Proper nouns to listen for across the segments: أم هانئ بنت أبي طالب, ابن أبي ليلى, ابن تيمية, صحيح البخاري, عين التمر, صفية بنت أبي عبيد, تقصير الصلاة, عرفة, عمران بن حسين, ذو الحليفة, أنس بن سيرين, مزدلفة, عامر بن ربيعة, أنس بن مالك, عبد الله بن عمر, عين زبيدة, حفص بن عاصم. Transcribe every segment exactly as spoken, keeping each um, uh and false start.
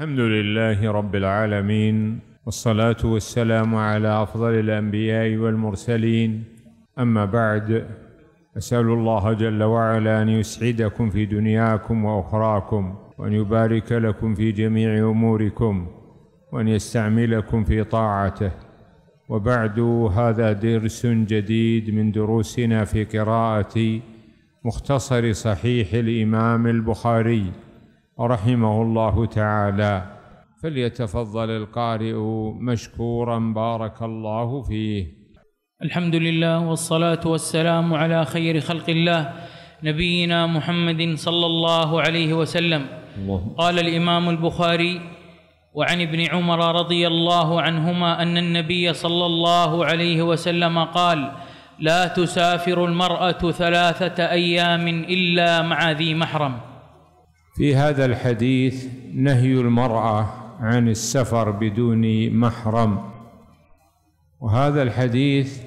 الحمد لله رب العالمين، والصلاة والسلام على أفضل الأنبياء والمرسلين، أما بعد، أسأل الله جل وعلا أن يسعدكم في دنياكم وأخراكم، وأن يبارك لكم في جميع أموركم، وأن يستعملكم في طاعته. وبعد، هذا درس جديد من دروسنا في قراءة مختصر صحيح الإمام البخاري رحمه الله تعالى، فليتفضل القارئ مشكورا بارك الله فيه. الحمد لله، والصلاة والسلام على خير خلق الله نبينا محمد صلى الله عليه وسلم. الله. قال الإمام البخاري: وعن ابن عمر رضي الله عنهما أن النبي صلى الله عليه وسلم قال: لا تسافر المرأة ثلاثة أيام إلا مع ذي محرم. في هذا الحديث نهي المرأة عن السفر بدون محرم، وهذا الحديث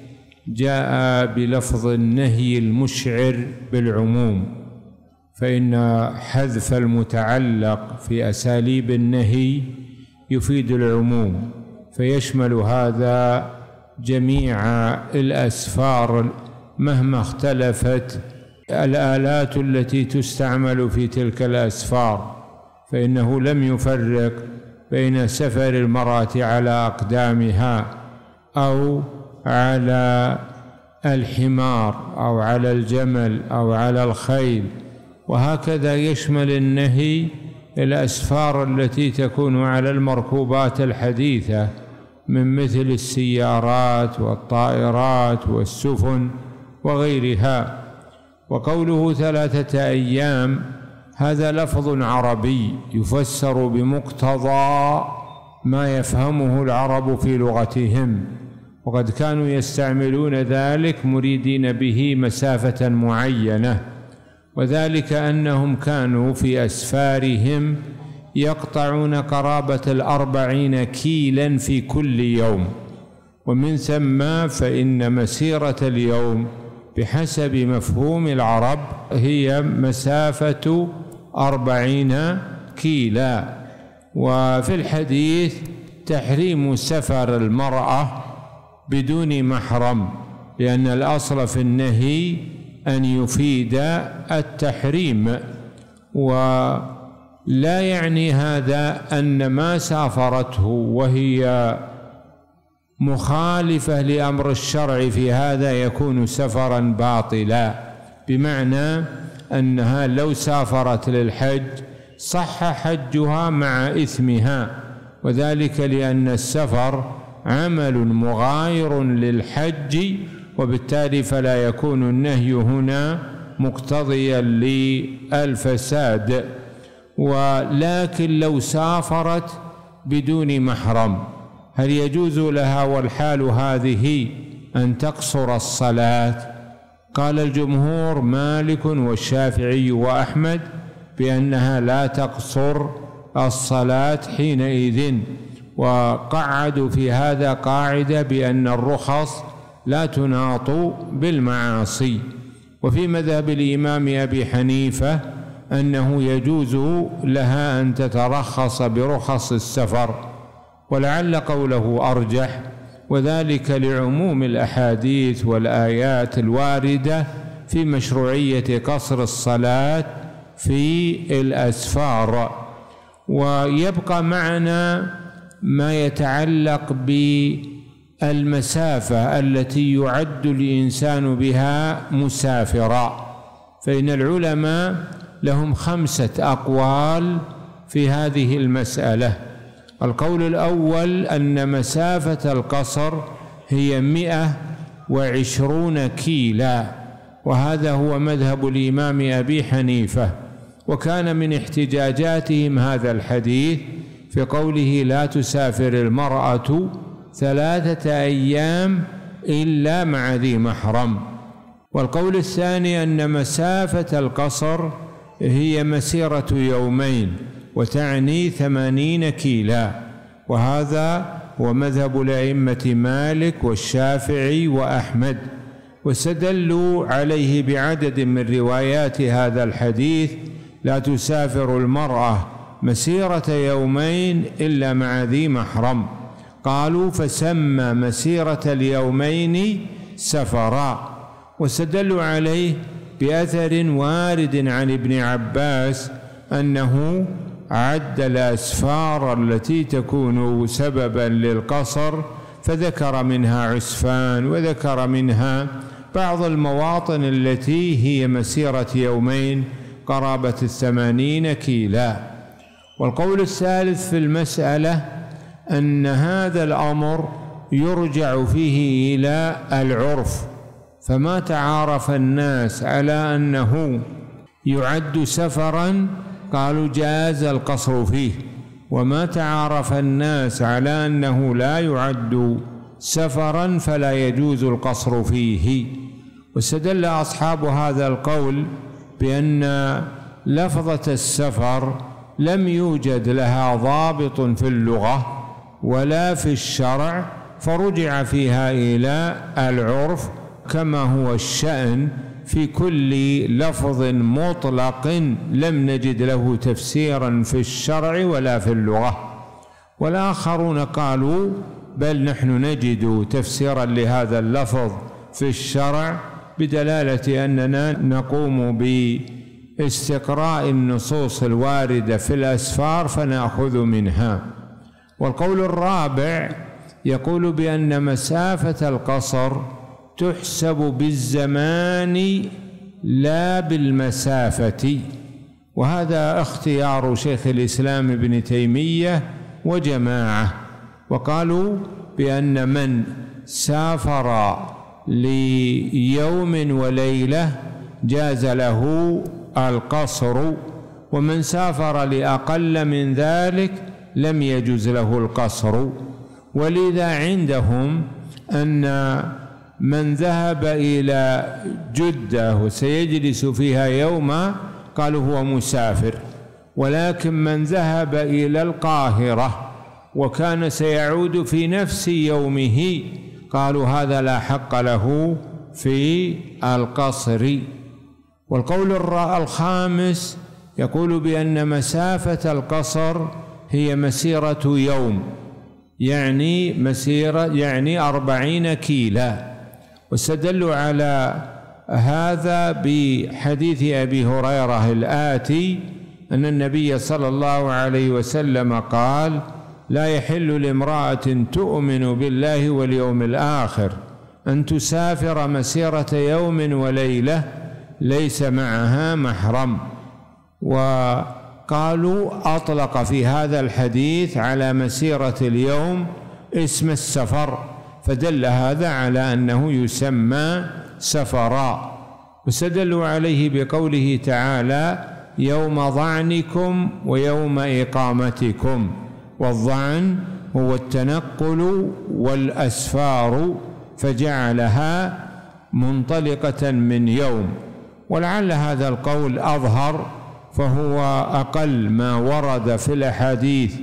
جاء بلفظ النهي المشعر بالعموم، فإن حذف المتعلق في أساليب النهي يفيد العموم، فيشمل هذا جميع الأسفار مهما اختلفت الآلات التي تستعمل في تلك الأسفار، فإنه لم يفرق بين سفر المرأة على أقدامها أو على الحمار أو على الجمل أو على الخيل، وهكذا يشمل النهي الأسفار التي تكون على المركوبات الحديثة من مثل السيارات والطائرات والسفن وغيرها. وقوله ثلاثة أيام، هذا لفظ عربي يفسر بمقتضى ما يفهمه العرب في لغتهم، وقد كانوا يستعملون ذلك مريدين به مسافة معينة، وذلك أنهم كانوا في أسفارهم يقطعون قرابة الأربعين كيلا في كل يوم، ومن ثم فإن مسيرة اليوم بحسب مفهوم العرب هي مسافة أربعين كيلا. وفي الحديث تحريم سفر المرأة بدون محرم، لأن الأصل في النهي أن يفيد التحريم. ولا يعني هذا أن ما سافرته وهي مخالفة لأمر الشرع في هذا يكون سفرا باطلا، بمعنى أنها لو سافرت للحج صح حجها مع إثمها، وذلك لأن السفر عمل مغاير للحج، وبالتالي فلا يكون النهي هنا مقتضيا للفساد. ولكن لو سافرت بدون محرم، هل يجوز لها والحال هذه أن تقصر الصلاة؟ قال الجمهور مالك والشافعي وأحمد بأنها لا تقصر الصلاة حينئذ، وقعدوا في هذا قاعدة بأن الرخص لا تناط بالمعاصي. وفي مذهب الإمام أبي حنيفة أنه يجوز لها أن تترخص برخص السفر، ولعل قوله أرجح، وذلك لعموم الأحاديث والآيات الواردة في مشروعية قصر الصلاة في الأسفار. ويبقى معنا ما يتعلق بالمسافة التي يعد الإنسان بها مسافرا، فإن العلماء لهم خمسة أقوال في هذه المسألة. القول الأول أن مسافة القصر هي مئة وعشرون كيلا، وهذا هو مذهب الإمام أبي حنيفة، وكان من احتجاجاتهم هذا الحديث في قوله لا تسافر المرأة ثلاثة أيام إلا مع ذي محرم. والقول الثاني أن مسافة القصر هي مسيرة يومين، وتعني ثمانين كيلا، وهذا هو مذهب الأئمة مالك والشافعي وأحمد، واستدلوا عليه بعدد من روايات هذا الحديث: لا تسافر المرأة مسيرة يومين إلا مع ذي محرم. قالوا فسمى مسيرة اليومين سفرا، واستدلوا عليه بأثر وارد عن ابن عباس أنه عد الأسفار التي تكون سببا للقصر، فذكر منها عسفان وذكر منها بعض المواطن التي هي مسيرة يومين قرابة الثمانين كيلا. والقول الثالث في المسألة أن هذا الأمر يرجع فيه إلى العرف، فما تعارف الناس على أنه يعد سفرا قالوا جاز القصر فيه، وما تعارف الناس على أنه لا يعد سفرا فلا يجوز القصر فيه. واستدل أصحاب هذا القول بأن لفظة السفر لم يوجد لها ضابط في اللغة ولا في الشرع، فرجع فيها إلى العرف كما هو الشأن في كل لفظ مطلق لم نجد له تفسيرا في الشرع ولا في اللغة. والآخرون قالوا بل نحن نجد تفسيرا لهذا اللفظ في الشرع، بدلالة أننا نقوم باستقراء النصوص الواردة في الأسفار فنأخذ منها. والقول الرابع يقول بأن مسافة القصر تحسب بالزمان لا بالمسافة، وهذا اختيار شيخ الإسلام ابن تيمية وجماعة، وقالوا بأن من سافر ليوم وليلة جاز له القصر، ومن سافر لأقل من ذلك لم يجز له القصر. ولذا عندهم أن من ذهب إلى جدة وسيجلس فيها يوما قالوا هو مسافر، ولكن من ذهب إلى القاهرة وكان سيعود في نفس يومه قالوا هذا لا حق له في القصر. والقول الخامس يقول بأن مسافة القصر هي مسيرة يوم، يعني مسيرة يعني أربعين كيلا، واستدلوا على هذا بحديث أبي هريرة الآتي أن النبي صلى الله عليه وسلم قال: لا يحل لامرأة تؤمن بالله واليوم الآخر أن تسافر مسيرة يوم وليلة ليس معها محرم. وقالوا أطلق في هذا الحديث على مسيرة اليوم اسم السفر، فدل هذا على أنه يسمى سفرا. واستدلوا عليه بقوله تعالى: يوم ظعنكم ويوم إقامتكم. والظعن هو التنقل والأسفار، فجعلها منطلقة من يوم. ولعل هذا القول أظهر، فهو أقل ما ورد في الأحاديث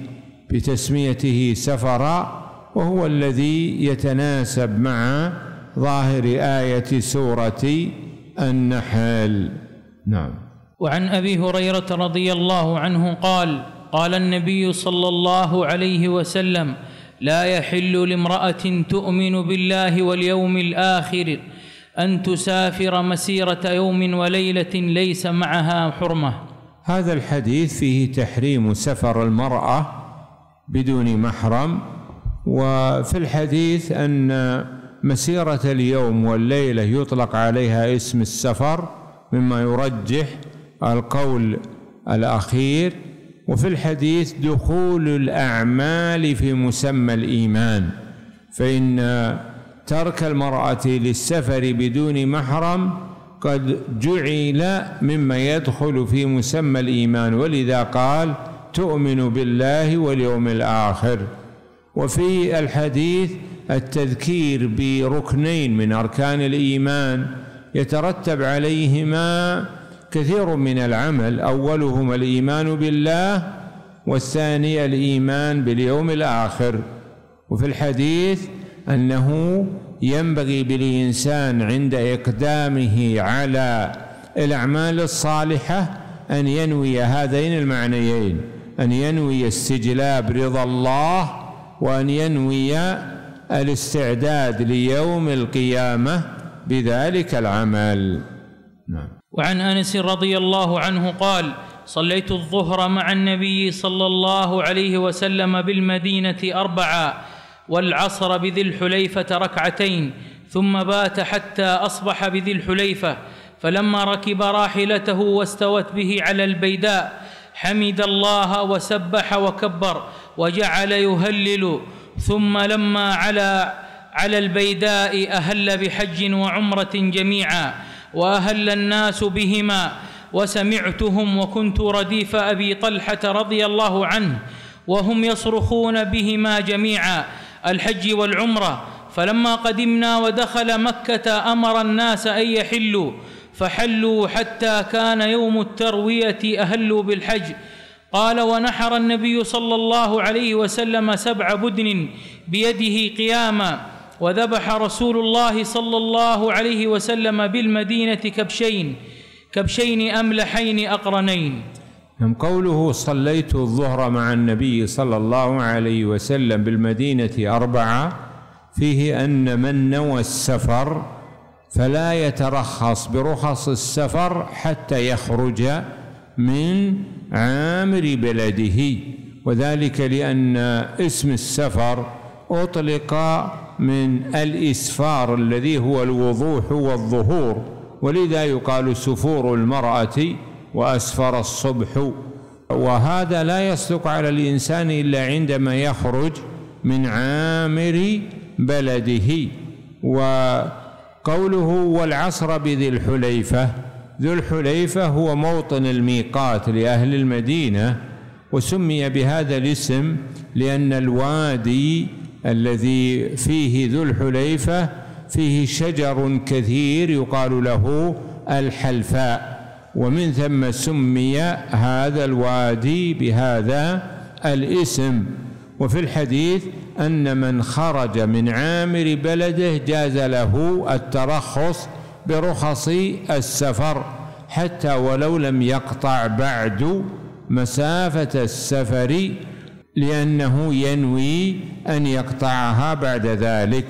بتسميته سفرا، وهو الذي يتناسب مع ظاهر آية سورة النحل. نعم. وعن أبي هريرة رضي الله عنه قال: قال النبي صلى الله عليه وسلم: لا يحل لامرأة تؤمن بالله واليوم الآخر أن تسافر مسيرة يوم وليلة ليس معها حرمة. هذا الحديث فيه تحريم سفر المرأة بدون محرم، وفي الحديث أن مسيرة اليوم والليلة يطلق عليها اسم السفر، مما يرجح القول الأخير. وفي الحديث دخول الأعمال في مسمى الإيمان، فإن ترك المرأة للسفر بدون محرم قد جعل مما يدخل في مسمى الإيمان، ولذا قال: تؤمن بالله واليوم الآخر. وفي الحديث التذكير بركنين من أركان الإيمان يترتب عليهما كثير من العمل، أولهما الإيمان بالله، والثاني الإيمان باليوم الآخر. وفي الحديث أنه ينبغي بالإنسان عند إقدامه على الأعمال الصالحة أن ينوي هذين المعنيين، أن ينوي استجلاب رضا الله، وأن ينوي الاستعداد ليوم القيامة بذلك العمل. نعم. وعن أنس رضي الله عنه قال: صليت الظهر مع النبي صلى الله عليه وسلم بالمدينة أربعا، والعصر بذي الحليفة ركعتين، ثم بات حتى أصبح بذي الحليفة، فلما ركب راحلته واستوت به على البيداء حمد الله وسبح وكبر وجعل يهلل، ثم لما على على البيداء أهل بحج وعمرة جميعا، وأهل الناس بهما، وسمعتهم وكنت رديف أبي طلحة رضي الله عنه وهم يصرخون بهما جميعا: الحج والعمرة. فلما قدمنا ودخل مكة أمر الناس أن يحلوا، فحلوا حتى كان يوم التروية أهلوا بالحج. قال: ونحر النبي صلى الله عليه وسلم سبع بدن بيده قياما، وذبح رسول الله صلى الله عليه وسلم بالمدينة كبشين كبشين أملحين أقرنين. قوله صليت الظهر مع النبي صلى الله عليه وسلم بالمدينة أربعة فيه أن من نوى السفر فلا يترخص برخص السفر حتى يخرج من عامر بلده، وذلك لأن اسم السفر أطلق من الإسفار الذي هو الوضوح والظهور، ولذا يقال سفور المرأة وأسفر الصبح، وهذا لا يصدق على الإنسان إلا عندما يخرج من عامر بلده. وقوله والعصر بذي الحليفة، ذو الحليفة هو موطن الميقات لأهل المدينة، وسمي بهذا الاسم لأن الوادي الذي فيه ذو الحليفة فيه شجر كثير يقال له الحلفاء، ومن ثم سمي هذا الوادي بهذا الاسم. وفي الحديث أن من خرج من عامر بلده جاز له الترخص برخص السفر حتى ولو لم يقطع بعد مسافة السفر، لأنه ينوي أن يقطعها بعد ذلك.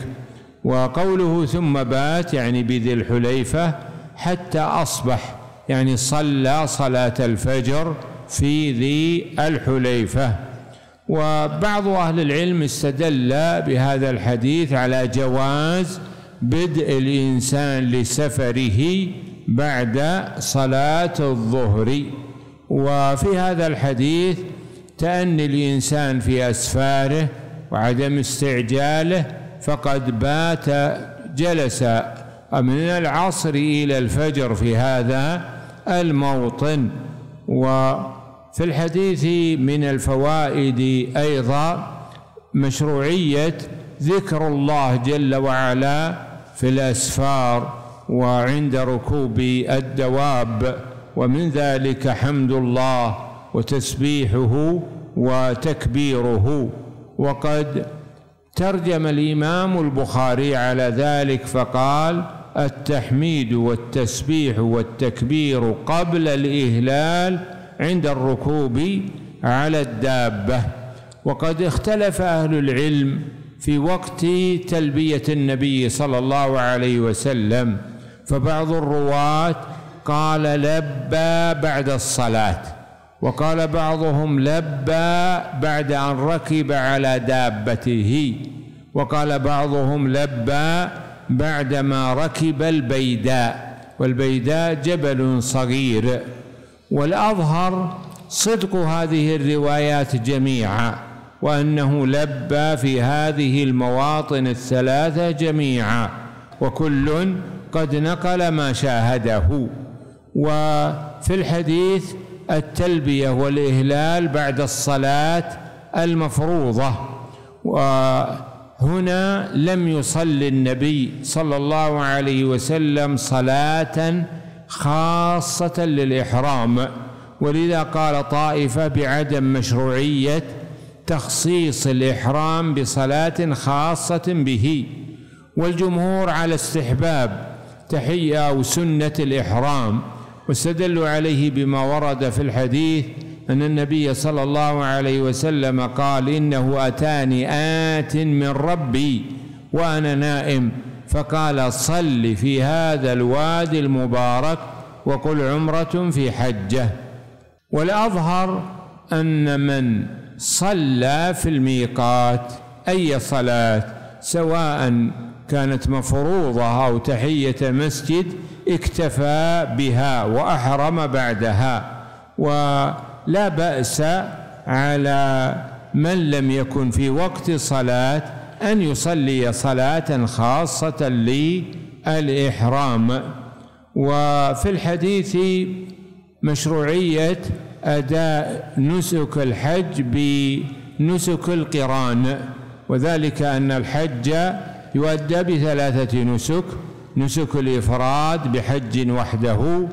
وقوله ثم بات يعني بذي الحليفة حتى أصبح، يعني صلى صلاة الفجر في ذي الحليفة. وبعض أهل العلم استدل بهذا الحديث على جواز بدء الإنسان لسفره بعد صلاة الظهر. وفي هذا الحديث تأني الإنسان في أسفاره وعدم استعجاله، فقد بات جلس من العصر إلى الفجر في هذا الموطن. وفي الحديث من الفوائد أيضا مشروعية ذكر الله جل وعلا في الأسفار وعند ركوب الدواب، ومن ذلك حمد الله وتسبيحه وتكبيره. وقد ترجم الإمام البخاري على ذلك فقال: التحميد والتسبيح والتكبير قبل الإهلال عند الركوب على الدابة. وقد اختلف أهل العلم في وقت تلبية النبي صلى الله عليه وسلم، فبعض الرواة قال لبى بعد الصلاة، وقال بعضهم لبى بعد أن ركب على دابته، وقال بعضهم لبى بعدما ركب البيداء، والبيداء جبل صغير. والأظهر صدق هذه الروايات جميعا، وأنه لبى في هذه المواطن الثلاثة جميعا، وكل قد نقل ما شاهده. وفي الحديث التلبية والإهلال بعد الصلاة المفروضة، وهنا لم يصلي النبي صلى الله عليه وسلم صلاة خاصة للإحرام، ولذا قال طائفة بعدم مشروعية تخصيص الإحرام بصلاة خاصة به، والجمهور على استحباب تحية أو سنة الإحرام، واستدلوا عليه بما ورد في الحديث أن النبي صلى الله عليه وسلم قال: إنه أتاني آت من ربي وأنا نائم فقال: صل في هذا الوادي المبارك وقل عمرة في حجة. والأظهر أن من صلى في الميقات أي صلاة سواء كانت مفروضة أو تحية مسجد اكتفى بها وأحرم بعدها، ولا بأس على من لم يكن في وقت صلاة أن يصلي صلاة خاصة للإحرام. وفي الحديث مشروعية أداء نسك الحج بنسك القران، وذلك أن الحج يؤدى بثلاثة نسك: نسك الإفراد بحج وحده،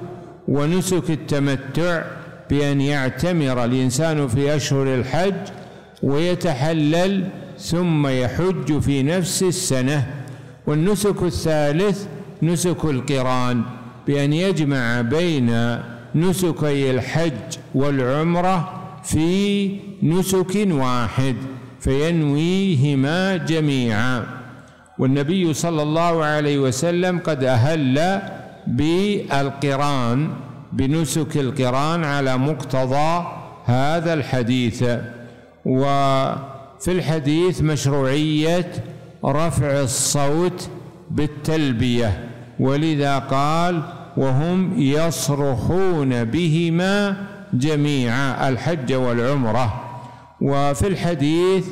ونسك التمتع بأن يعتمر الإنسان في أشهر الحج ويتحلل ثم يحج في نفس السنة، والنسك الثالث نسك القران بأن يجمع بين نسكي الحج والعمرة في نسك واحد فينويهما جميعا. والنبي صلى الله عليه وسلم قد أهل بالقران بنسك القران على مقتضى هذا الحديث. وفي الحديث مشروعية رفع الصوت بالتلبية، ولذا قال: وهم يصرخون بهما جميعا، الحج والعمرة. وفي الحديث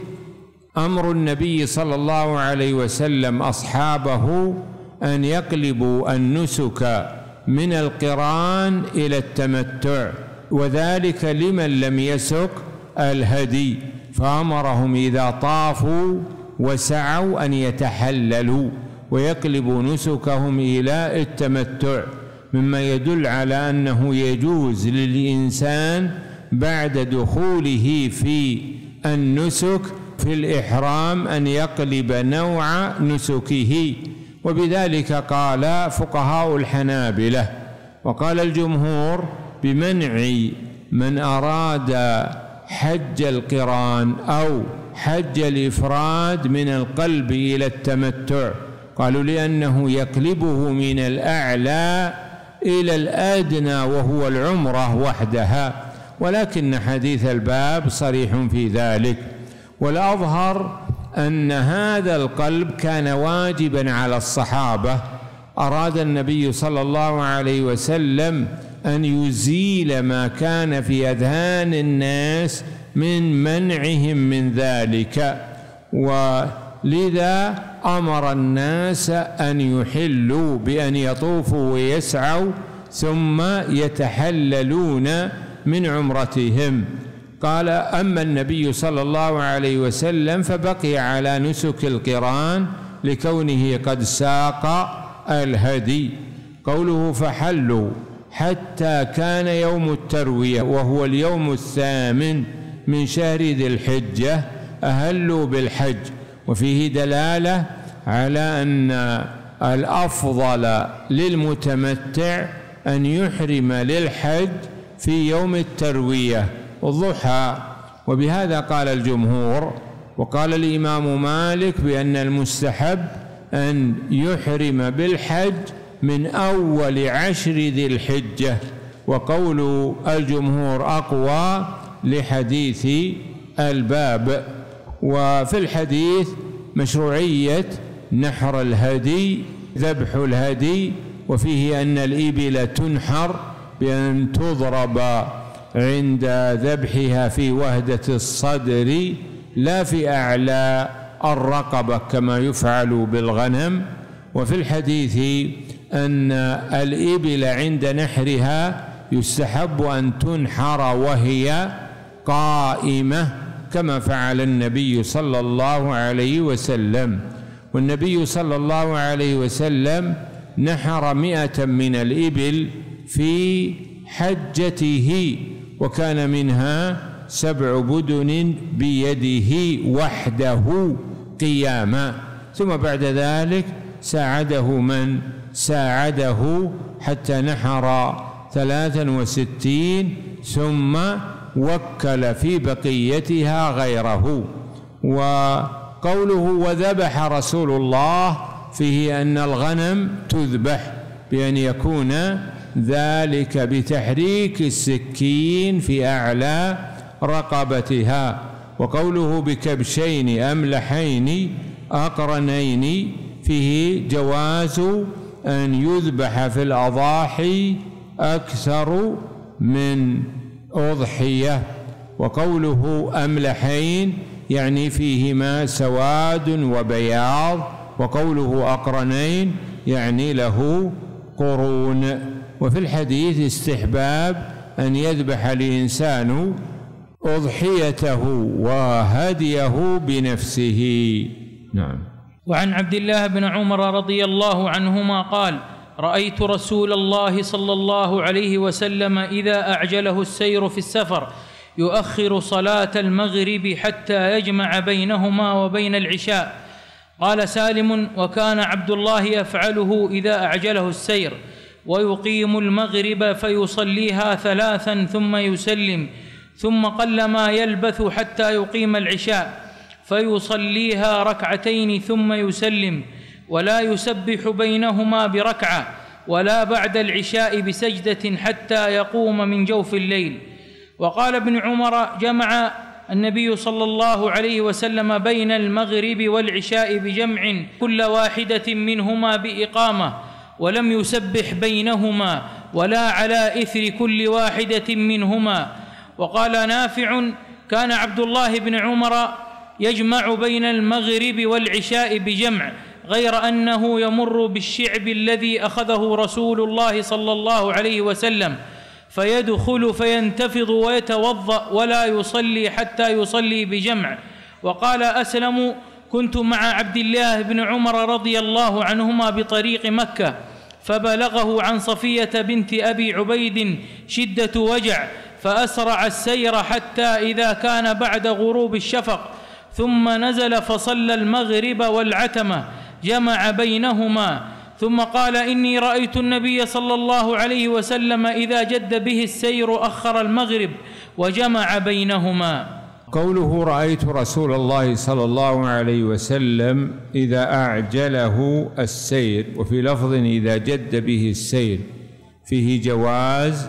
أمر النبي صلى الله عليه وسلم أصحابه أن يقلبوا النسك من القران إلى التمتع، وذلك لمن لم يسك الهدي، فأمرهم إذا طافوا وسعوا أن يتحللوا ويقلبوا نسكهم إلى التمتع، مما يدل على أنه يجوز للإنسان بعد دخوله في النسك في الإحرام أن يقلب نوع نسكه. وبذلك قال فقهاء الحنابلة، وقال الجمهور بمنع من أراد حج القران أو حج الإفراد من القلب إلى التمتع، قالوا لأنه يقلبه من الأعلى إلى الأدنى وهو العمرة وحدها، ولكن حديث الباب صريح في ذلك. والأظهر أن هذا القلب كان واجبا على الصحابة، أراد النبي صلى الله عليه وسلم أن يزيل ما كان في أذهان الناس من منعهم من ذلك، ولذا أمر الناس أن يحلوا بأن يطوفوا ويسعوا ثم يتحللون من عمرتهم. قال: أما النبي صلى الله عليه وسلم فبقي على نسك القران لكونه قد ساق الهدي. قوله فحلوا حتى كان يوم التروية وهو اليوم الثامن من شهر ذي الحجة أهلوا بالحج، وفيه دلالة على أن الأفضل للمتمتع أن يحرم للحج في يوم التروية الضحى، وبهذا قال الجمهور. وقال الإمام مالك بأن المستحب أن يحرم بالحج من أول عشر ذي الحجة، وقول الجمهور أقوى لحديث الباب. وفي الحديث مشروعية نحر الهدي، ذبح الهدي، وفيه أن الإبل تنحر بأن تضرب عند ذبحها في وهدة الصدر لا في أعلى الرقبة كما يفعل بالغنم. وفي الحديث أن الإبل عند نحرها يستحب أن تنحر وهي قائمة كما فعل النبي صلى الله عليه وسلم، والنبي صلى الله عليه وسلم نحر مئة من الإبل في حجته، وكان منها سبع بدن بيده وحده قياما، ثم بعد ذلك ساعده من ساعده حتى نحر ثلاثا وستين، ثم وكل في بقيتها غيره. وقوله وذبح رسول الله فيه أن الغنم تذبح بأن يكون ذلك بتحريك السكين في أعلى رقبتها. وقوله بكبشين أملحين أقرنين فيه جواز أن يذبح في الأضاحي أكثر من أضحية. وقوله أملحين يعني فيهما سواد وبياض، وقوله أقرنين يعني له قرون. وفي الحديث استحباب أن يذبح الإنسان أضحيته وهديه بنفسه. نعم. وعن عبد الله بن عمر رضي الله عنهما قال: رأيت رسول الله صلى الله عليه وسلم إذا أعجله السير في السفر يؤخر صلاة المغرب حتى يجمع بينهما وبين العشاء. قال سالم: وكان عبد الله يفعله إذا أعجله السير، ويقيم المغرب فيصليها ثلاثا ثم يسلم، ثم قلما يلبث حتى يقيم العشاء فيصليها ركعتين ثم يسلم، ولا يسبح بينهما بركعة ولا بعد العشاء بسجدة حتى يقوم من جوف الليل. وقال ابن عمر: جمع النبي صلى الله عليه وسلم بين المغرب والعشاء بجمع كل واحدة منهما بإقامة، ولم يسبح بينهما ولا على إثر كل واحدة منهما. وقال نافع: كان عبد الله بن عمر يجمع بين المغرب والعشاء بجمع، غير أنه يمر بالشعب الذي أخذه رسول الله صلى الله عليه وسلم فيدخل فينتفض ويتوضأ ولا يصلي حتى يصلي بجمع. وقال أسلم: كنت مع عبد الله بن عمر رضي الله عنهما بطريق مكة فبلغه عن صفية بنت أبي عبيد شدة وجع، فأسرع السير حتى إذا كان بعد غروب الشفق ثم نزل فصلى المغرب والعتمة جمع بينهما. ثم قال: إني رأيت النبي صلى الله عليه وسلم إذا جد به السير أخر المغرب وجمع بينهما. قوله رأيت رسول الله صلى الله عليه وسلم إذا أعجله السير، وفي لفظ إذا جد به السير، فيه جواز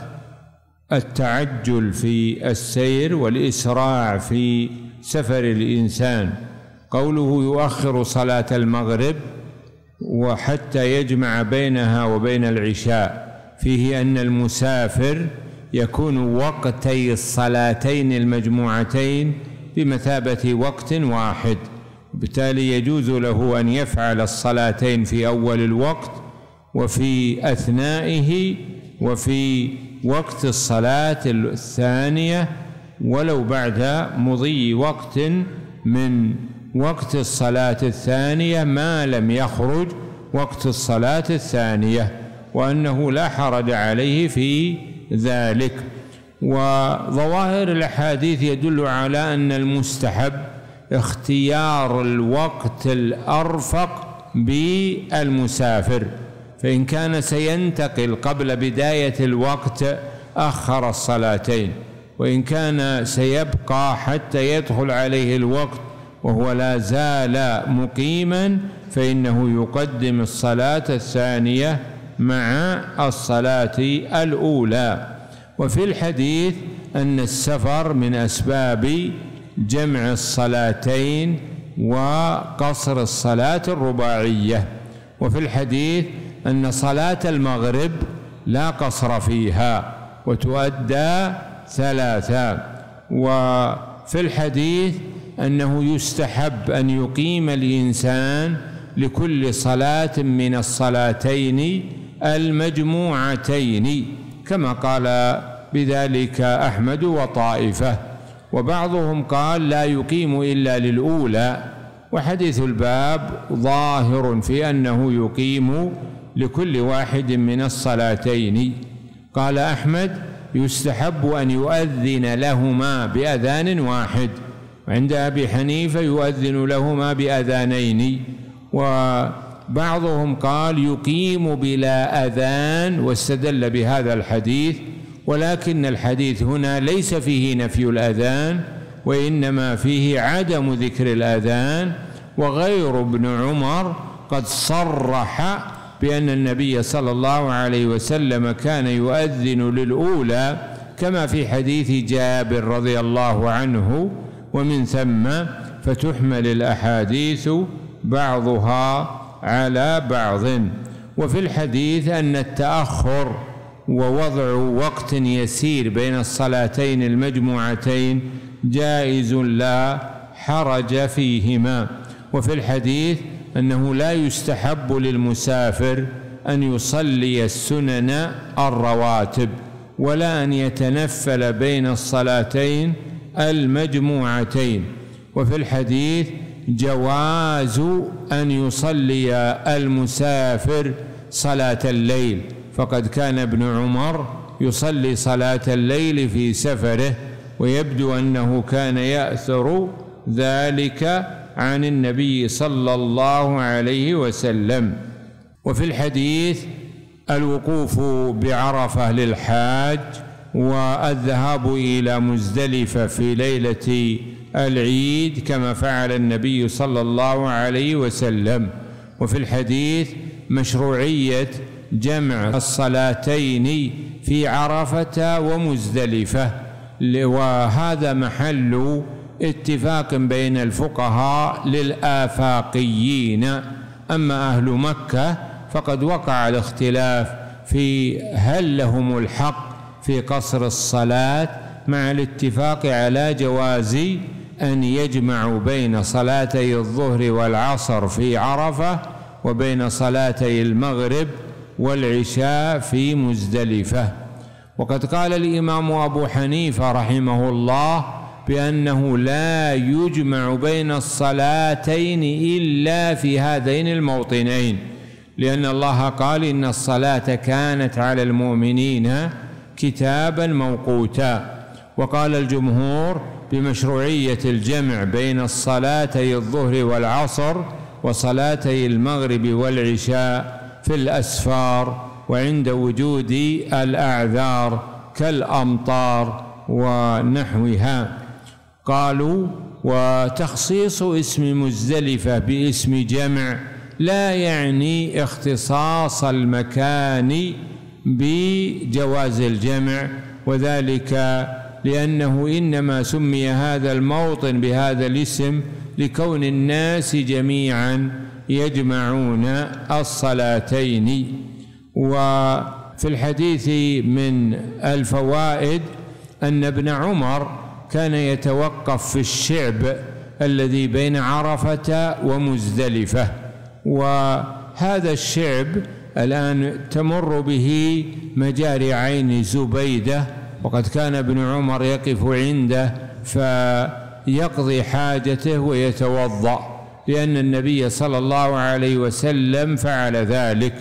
التعجل في السير والإسراع في سفر الإنسان. قوله يؤخر صلاة المغرب وحتى يجمع بينها وبين العشاء، فيه أن المسافر يكون وقتي الصلاتين المجموعتين بمثابة وقت واحد، وبالتالي يجوز له أن يفعل الصلاتين في أول الوقت وفي أثنائه وفي وقت الصلاة الثانية، ولو بعد مضي وقت من وقت الصلاة الثانية ما لم يخرج وقت الصلاة الثانية، وأنه لا حرج عليه في ذلك. وظواهر الأحاديث يدل على أن المستحب اختيار الوقت الأرفق بالمسافر، فإن كان سينتقل قبل بداية الوقت أخر الصلاتين، وإن كان سيبقى حتى يدخل عليه الوقت وهو لا زال مقيما فإنه يقدم الصلاة الثانية مع الصلاة الأولى. وفي الحديث أن السفر من أسباب جمع الصلاتين وقصر الصلاة الرباعية. وفي الحديث أن صلاة المغرب لا قصر فيها وتؤدى ثلاثا. وفي الحديث أنه يستحب أن يقيم الإنسان لكل صلاة من الصلاتين المجموعتين، كما قال بذلك أحمد وطائفة، وبعضهم قال لا يقيم إلا للأولى. وحديث الباب ظاهر في أنه يقيم لكل واحد من الصلاتين. قال أحمد: يستحب أن يؤذن لهما بأذان واحد، عند أبي حنيفة يؤذن لهما بأذانين. وبعضهم قال يقيم بلا أذان، واستدل بهذا الحديث ولكن الحديث هنا ليس فيه نفي الأذان، وإنما فيه عدم ذكر الأذان. وغير ابن عمر قد صرح بأن النبي صلى الله عليه وسلم كان يؤذن للأولى، كما في حديث جابر رضي الله عنه. ومن ثم فتحمل الأحاديث بعضها على بعض. وفي الحديث أن التأخر ووضع وقت يسير بين الصلاتين المجموعتين جائز لا حرج فيهما. وفي الحديث أنه لا يستحب للمسافر أن يصلي السنن الرواتب، ولا أن يتنفل بين الصلاتين المجموعتين. وفي الحديث جواز أن يصلي المسافر صلاة الليل، فقد كان ابن عمر يصلي صلاة الليل في سفره، ويبدو أنه كان يأثر ذلك عن النبي صلى الله عليه وسلم. وفي الحديث الوقوف بعرفة للحاج، والذهاب إلى مزدلفة في ليلة العيد كما فعل النبي صلى الله عليه وسلم. وفي الحديث مشروعية جمع الصلاتين في عرفة ومزدلفة، وهذا محل اتفاق بين الفقهاء للآفاقيين. أما أهل مكة فقد وقع الاختلاف في هل لهم الحق في قصر الصلاة، مع الاتفاق على جواز أن يجمعوا بين صلاتي الظهر والعصر في عرفة، وبين صلاتي المغرب والعشاء في مزدلفة. وقد قال الإمام أبو حنيفة رحمه الله بأنه لا يجمع بين الصلاتين إلا في هذين الموطنين، لأن الله قال إن الصلاة كانت على المؤمنين كتابا موقوتا. وقال الجمهور بمشروعية الجمع بين الصلاتي الظهر والعصر وصلاتي المغرب والعشاء في الأسفار، وعند وجود الأعذار كالأمطار ونحوها. قالوا وتخصيص اسم مزدلفة باسم جمع لا يعني اختصاص المكان بجواز الجمع، وذلك لأنه إنما سمي هذا الموطن بهذا الاسم لكون الناس جميعا يجمعون الصلاتين. وفي الحديث من الفوائد أن ابن عمر كان يتوقف في الشعب الذي بين عرفة ومزدلفة، وهذا الشعب الآن تمر به مجاري عين زبيدة، وقد كان ابن عمر يقف عنده فيقضي حاجته ويتوضأ، لأن النبي صلى الله عليه وسلم فعل ذلك.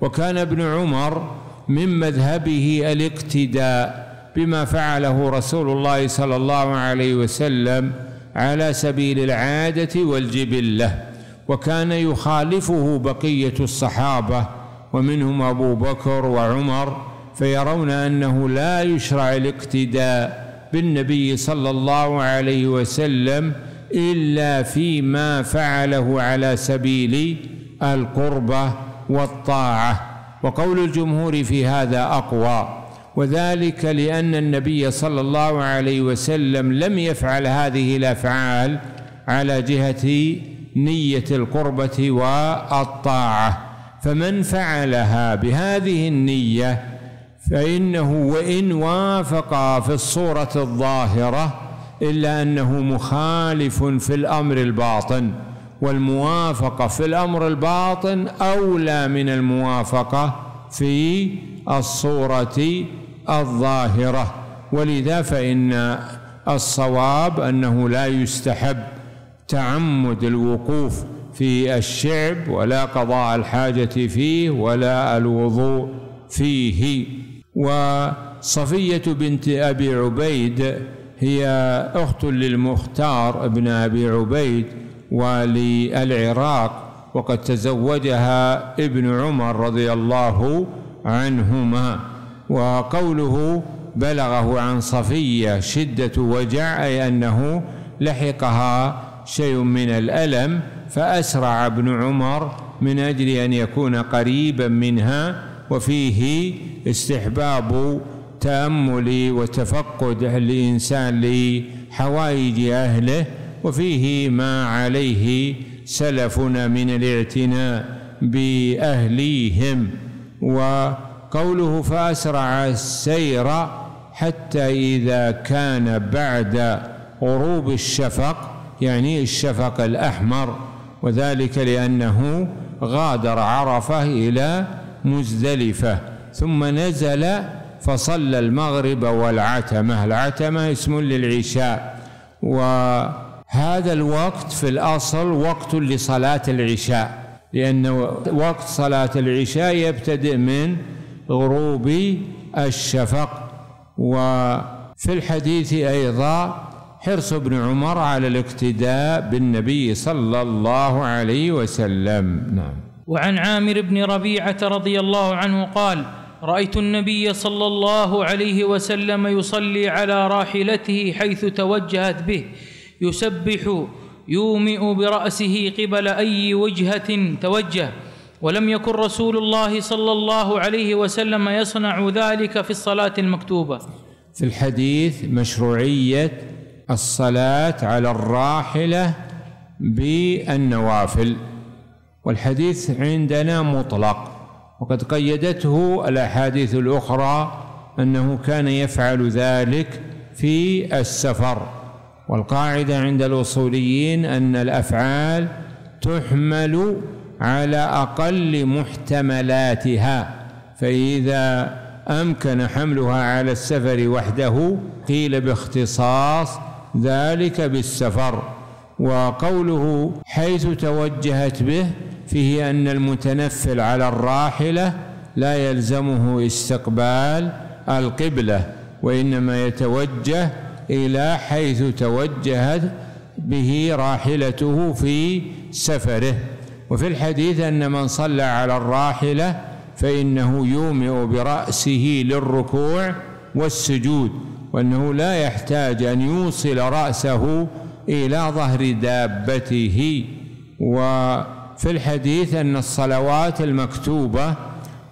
وكان ابن عمر من مذهبه الاقتداء بما فعله رسول الله صلى الله عليه وسلم على سبيل العادة والجبلة. وكان يخالفه بقية الصحابة، ومنهم أبو بكر وعمر، فيرون أنه لا يشرع الاقتداء بالنبي صلى الله عليه وسلم إلا فيما فعله على سبيل القربة والطاعة. وقول الجمهور في هذا أقوى، وذلك لأن النبي صلى الله عليه وسلم لم يفعل هذه الأفعال على جهة نية القربة والطاعة، فمن فعلها بهذه النية فإنه وإن وافق في الصورة الظاهرة إلا أنه مخالف في الأمر الباطن، والموافقة في الأمر الباطن أولى من الموافقة في الصورة الظاهرة. ولذا فإن الصواب أنه لا يستحب تعمد الوقوف في الشعب، ولا قضاء الحاجة فيه، ولا الوضوء فيه. وصفية بنت أبي عبيد هي أخت للمختار ابن أبي عبيد وللعراق، وقد تزوجها ابن عمر رضي الله عنهما. وقوله بلغه عن صفية شدة وجع، أي أنه لحقها شيء من الألم، فأسرع ابن عمر من أجل أن يكون قريبا منها. وفيه استحباب تأمل وتفقد الإنسان لحوائج أهله، وفيه ما عليه سلفنا من الاعتناء بأهليهم. وقوله فأسرع السير حتى إذا كان بعد غروب الشفق، يعني الشفق الأحمر، وذلك لأنه غادر عرفة إلى مزدلفة ثم نزل فصلى المغرب والعتمة. العتمة اسم للعشاء، وهذا الوقت في الأصل وقت لصلاة العشاء، لأن وقت صلاة العشاء يبتدئ من غروب الشفق. وفي الحديث أيضا حرص ابن عمر على الاقتداء بالنبي صلى الله عليه وسلم. نعم. وعن عامر بن ربيعة رضي الله عنه قال: رأيت النبي صلى الله عليه وسلم يصلي على راحلته حيث توجهت به، يسبح يومئ برأسه قبل أي وجهة توجه، ولم يكن رسول الله صلى الله عليه وسلم يصنع ذلك في الصلاة المكتوبة. في الحديث مشروعية الصلاة على الراحلة بالنوافل، والحديث عندنا مطلق، وقد قيدته الأحاديث الأخرى أنه كان يفعل ذلك في السفر. والقاعدة عند الأصوليين أن الأفعال تحمل على أقل محتملاتها، فإذا أمكن حملها على السفر وحده قيل باختصاص ذلك بالسفر. وقوله حيث توجهت به فيه أن المتنفل على الراحلة لا يلزمه استقبال القبلة، وإنما يتوجه إلى حيث توجهت به راحلته في سفره. وفي الحديث أن من صلى على الراحلة فإنه يومئ برأسه للركوع والسجود، وأنه لا يحتاج أن يوصل رأسه إلى ظهر دابته. وفي الحديث أن الصلوات المكتوبة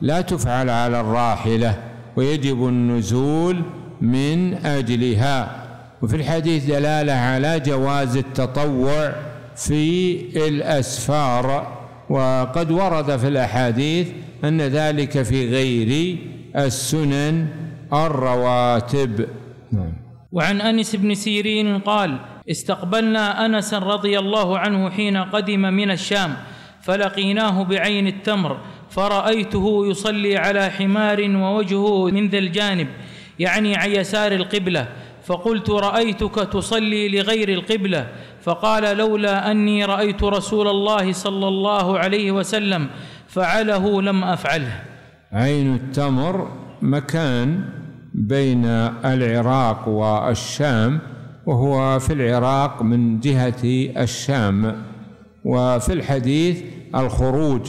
لا تفعل على الراحلة ويجب النزول من أجلها. وفي الحديث دلالة على جواز التطوع في الأسفار، وقد ورد في الأحاديث أن ذلك في غير السنن الرواتب. نعم. وعن أنس بن سيرين قال: استقبلنا أنس رضي الله عنه حين قدم من الشام، فلقيناه بعين التمر، فرأيته يصلي على حمار ووجهه من ذا الجانب، يعني عن يسار القبلة، فقلت: رأيتك تصلي لغير القبلة، فقال: لولا أني رأيت رسول الله صلى الله عليه وسلم فعله لم أفعله. عين التمر مكان بين العراق والشام، وهو في العراق من جهة الشام. وفي الحديث الخروج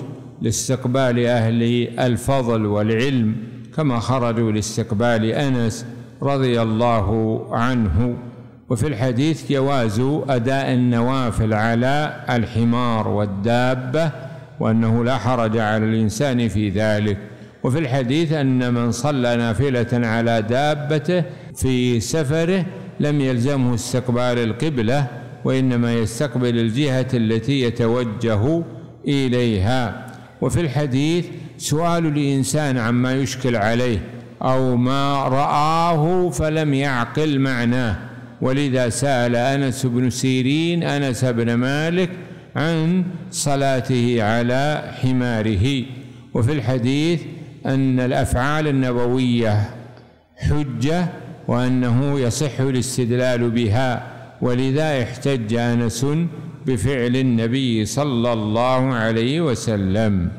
لاستقبال أهل الفضل والعلم، كما خرجوا لاستقبال أنس رضي الله عنه. وفي الحديث جواز أداء النوافل على الحمار والدابة، وأنه لا حرج على الإنسان في ذلك. وفي الحديث أن من صلى نافلة على دابته في سفره لم يلزمه استقبال القبلة، وإنما يستقبل الجهة التي يتوجه إليها. وفي الحديث سؤال الإنسان عما يشكل عليه أو ما رآه فلم يعقل معناه، ولذا سأل أنس بن سيرين أنس بن مالك عن صلاته على حماره. وفي الحديث أن الأفعال النبوية حجة، وأنه يصح الاستدلال بها، ولذا احتج أنس بفعل النبي صلى الله عليه وسلم.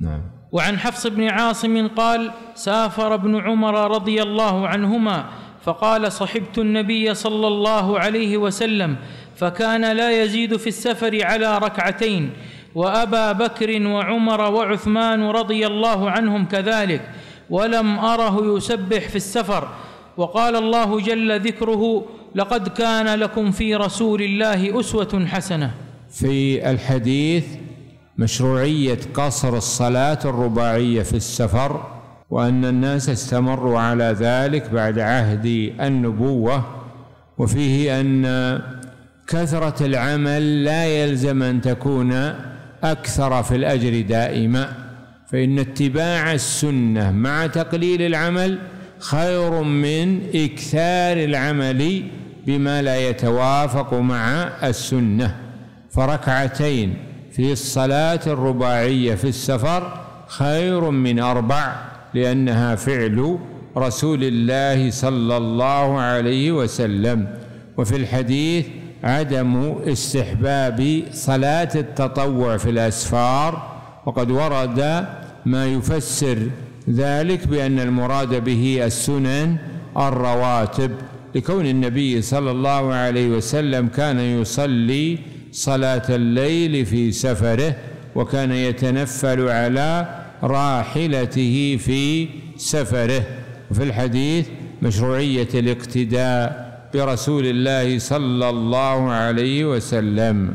نعم. وعن حفص بن عاصم قال: سافر ابن عمر رضي الله عنهما فقال: صحبت النبي صلى الله عليه وسلم فكان لا يزيد في السفر على ركعتين، وأبا بكر وعمر وعثمان رضي الله عنهم كذلك، ولم أره يسبح في السفر، وقال الله جل ذكره: لقد كان لكم في رسول الله أسوة حسنة. في الحديث مشروعية قصر الصلاة الرباعية في السفر، وأن الناس استمروا على ذلك بعد عهد النبوة، وفيه أن كثرة العمل لا يلزم أن تكون أكثر في الأجر دائما، فإن اتباع السنة مع تقليل العمل خير من إكثار العمل بما لا يتوافق مع السنة. فركعتين في الصلاة الرباعية في السفر خير من أربع، لأنها فعل رسول الله صلى الله عليه وسلم. وفي الحديث عدم استحباب صلاة التطوع في الأسفار، وقد ورد ما يفسر ذلك بأن المراد به السنن الرواتب، لكون النبي صلى الله عليه وسلم كان يصلي صلاة الليل في سفره، وكان يتنفل على راحلته في سفره. وفي الحديث مشروعية الاقتداء برسول الله صلى الله عليه وسلم.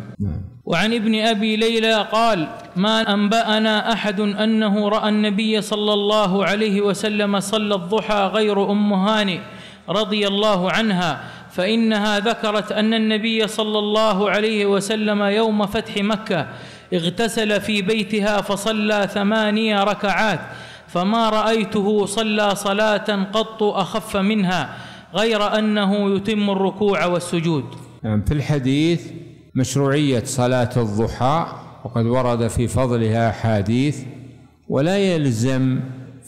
وعن ابن أبي ليلى قال: ما أنبأنا أحد أنه رأى النبي صلى الله عليه وسلم صلى الضحى غير أم هانئ رضي الله عنها، فإنها ذكرت أن النبي صلى الله عليه وسلم يوم فتح مكة اغتسل في بيتها فصلى ثمانية ركعات، فما رأيته صلى صلاة قط أخف منها، غير أنه يتم الركوع والسجود. يعني في الحديث مشروعية صلاة الضحى، وقد ورد في فضلها أحاديث، ولا يلزم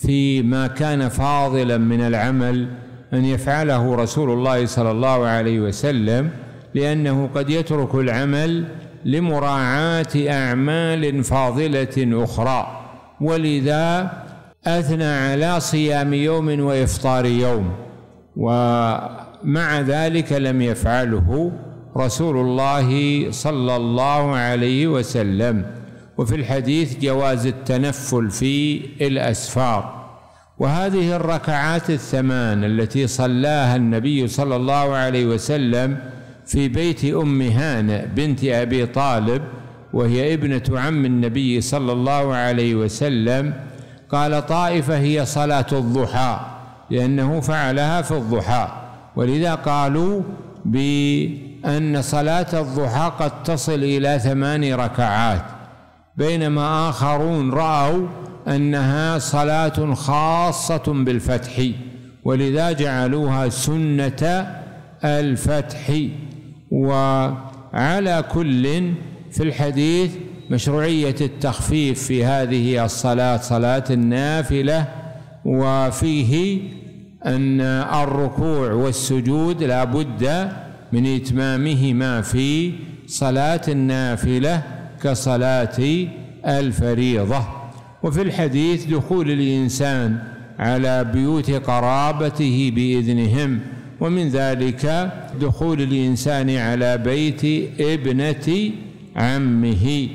فيما كان فاضلا من العمل أن يفعله رسول الله صلى الله عليه وسلم، لأنه قد يترك العمل لمراعاة أعمال فاضلة أخرى، ولذا أثنى على صيام يوم وإفطار يوم، ومع ذلك لم يفعله رسول الله صلى الله عليه وسلم. وفي الحديث جواز التنفل في الأسفار. وهذه الركعات الثمان التي صلاها النبي صلى الله عليه وسلم في بيت أم هانئ بنت أبي طالب، وهي ابنة عم النبي صلى الله عليه وسلم، قال طائفة هي صلاة الضحى، لأنه فعلها في الضحى، ولذا قالوا بأن صلاة الضحى قد تصل إلى ثماني ركعات، بينما آخرون رأوا أنها صلاة خاصة بالفتح، ولذا جعلوها سنة الفتح. وعلى كل في الحديث مشروعية التخفيف في هذه الصلاة، صلاة النافلة، وفيه أن الركوع والسجود لا بد من إتمامهما في صلاة النافلة كصلاة الفريضة. وفي الحديث دخول الإنسان على بيوت قرابته بإذنهم، ومن ذلك دخول الإنسان على بيت ابنة عمه،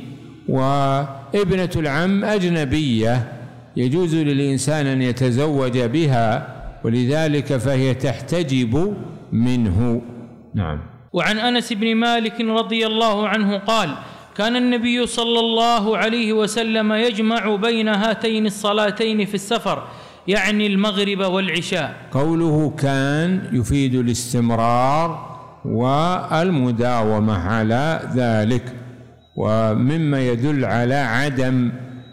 وابنة العم أجنبية يجوز للإنسان أن يتزوج بها، ولذلك فهي تحتجب منه. نعم. وعن أنس بن مالك رضي الله عنه قال: كان النبي صلى الله عليه وسلم يجمع بين هاتين الصلاتين في السفر، يعني المغرب والعشاء. قوله كان يفيد الاستمرار والمداومة على ذلك، ومما يدل على عدم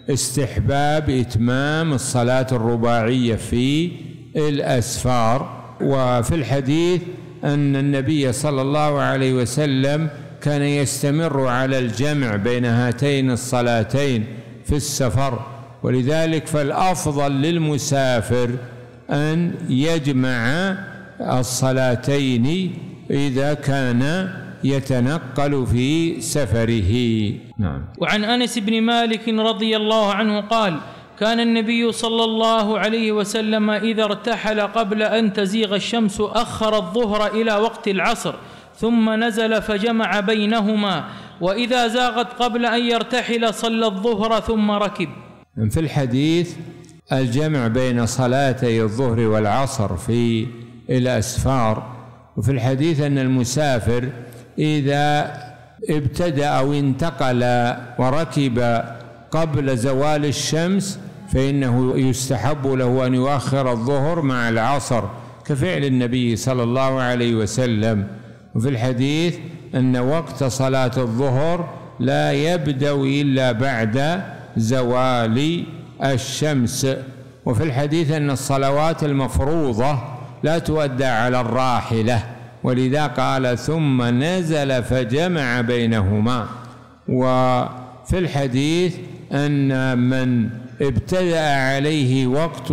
استحباب إتمام الصلاة الرباعية في الأسفار. وفي الحديث أن النبي صلى الله عليه وسلم كان يستمر على الجمع بين هاتين الصلاتين في السفر، ولذلك فالأفضل للمسافر أن يجمع الصلاتين إذا كان يتنقل في سفره. نعم. وعن أنس بن مالك رضي الله عنه قال: كان النبي صلى الله عليه وسلم إذا ارتحل قبل أن تزيغ الشمس أخر الظهر إلى وقت العصر، ثم نزل فجمع بينهما، وإذا زاغت قبل أن يرتحل صلى الظهر ثم ركب. في الحديث الجمع بين صلاتي الظهر والعصر في الأسفار. وفي الحديث أن المسافر إذا ابتدأ أو انتقل وركب قبل زوال الشمس فإنه يستحب له أن يؤخر الظهر مع العصر كفعل النبي صلى الله عليه وسلم. وفي الحديث أن وقت صلاة الظهر لا يبدأ إلا بعد زوال الشمس. وفي الحديث أن الصلوات المفروضة لا تؤدى على الراحلة، ولذا قال ثم نزل فجمع بينهما. وفي الحديث أن من ابتدأ عليه وقت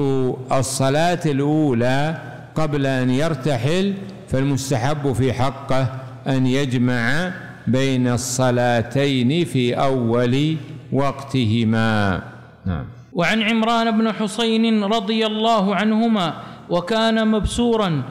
الصلاة الأولى قبل أن يرتحل فالمستحب في حقه أن يجمع بين الصلاتين في أول وقتهما. نعم. وعن عمران بن حسين رضي الله عنهما وكان مبسورا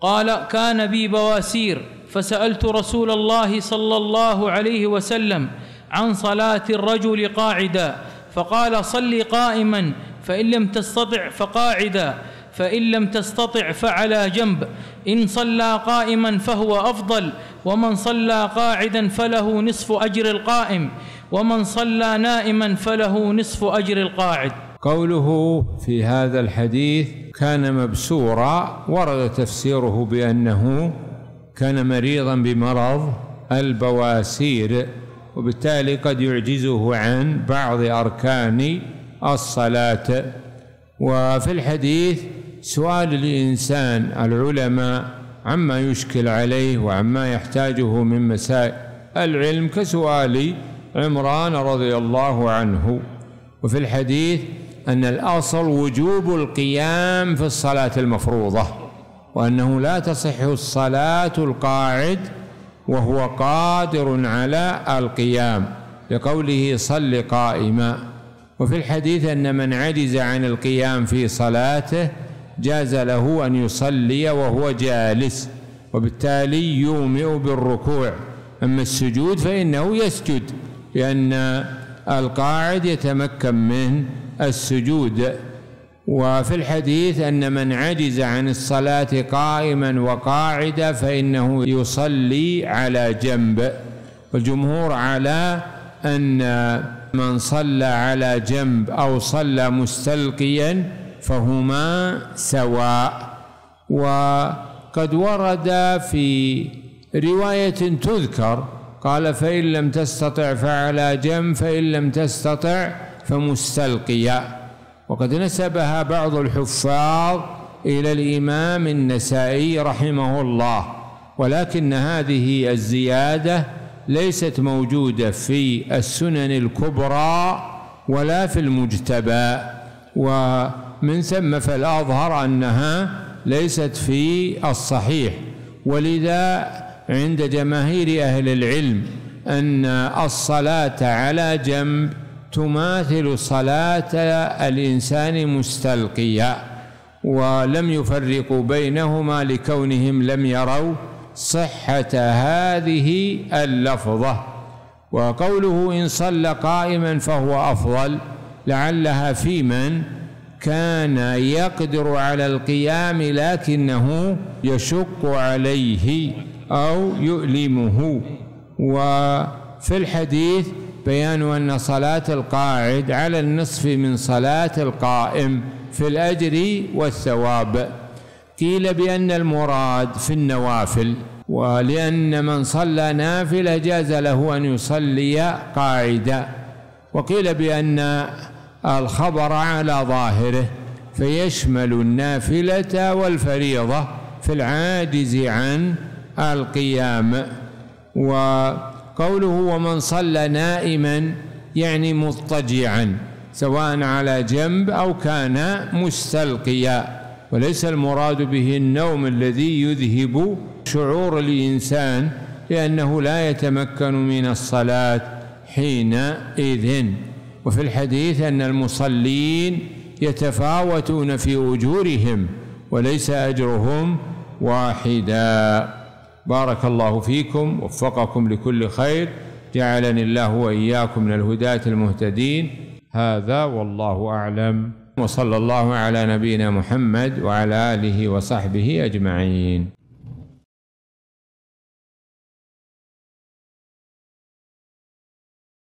قال: كان بي بواسير فسألت رسول الله صلى الله عليه وسلم عن صلاة الرجل قاعدا، فقال: صل قائما، فإن لم تستطع فقاعدا، فإن لم تستطع فعلى جنب، إن صلى قائما فهو أفضل، ومن صلى قاعدا فله نصف أجر القائم، ومن صلى نائما فله نصف أجر القاعد. قوله في هذا الحديث كان مبسورا ورد تفسيره بأنه كان مريضا بمرض البواسير، وبالتالي قد يعجزه عن بعض أركان الصلاة. وفي الحديث سؤال الإنسان العلماء عما يشكل عليه وعما يحتاجه من مسائل العلم كسؤال عمران رضي الله عنه. وفي الحديث أن الأصل وجوب القيام في الصلاة المفروضة، وأنه لا تصح الصلاة القاعد وهو قادر على القيام لقوله صل قائما. وفي الحديث أن من عجز عن القيام في صلاته جاز له أن يصلي وهو جالس، وبالتالي يومئ بالركوع. أما السجود فإنه يسجد، لأن القاعد يتمكن من السجود. وفي الحديث أن من عجز عن الصلاة قائما وقاعدا فإنه يصلي على جنب، والجمهور على أن من صلى على جنب أو صلى مستلقيا فهما سواء. وقد ورد في رواية تذكر قال: فإن لم تستطع فعلى جنب، فإن لم تستطع فمستلقيا. وقد نسبها بعض الحفاظ إلى الإمام النسائي رحمه الله، ولكن هذه الزيادة ليست موجودة في السنن الكبرى ولا في المجتبى، ومن ثم فالأظهر أنها ليست في الصحيح. ولذا عند جماهير أهل العلم أن الصلاة على جنب تماثل صلاة الإنسان مستلقيا، ولم يفرقوا بينهما لكونهم لم يروا صحة هذه اللفظة. وقوله إن صلى قائما فهو أفضل لعلها في من كان يقدر على القيام لكنه يشق عليه أو يؤلمه. وفي الحديث بيان أن صلاة القاعد على النصف من صلاة القائم في الأجر والثواب. قيل بأن المراد في النوافل، ولأن من صلى نافلة جاز له أن يصلي قاعدا. وقيل بأن الخبر على ظاهره فيشمل النافلة والفريضة في العاجز عن القيام. وقوله ومن صلى نائما يعني مضطجعا سواء على جنب أو كان مستلقيا، وليس المراد به النوم الذي يذهب شعور الإنسان لأنه لا يتمكن من الصلاة حينئذ. وفي الحديث أن المصلين يتفاوتون في أجورهم وليس أجرهم واحدا. بارك الله فيكم، وفقكم لكل خير، جعلني الله وإياكم من الهداة المهتدين. هذا والله أعلم. وصلى الله على نبينا محمد وعلى آله وصحبه أجمعين.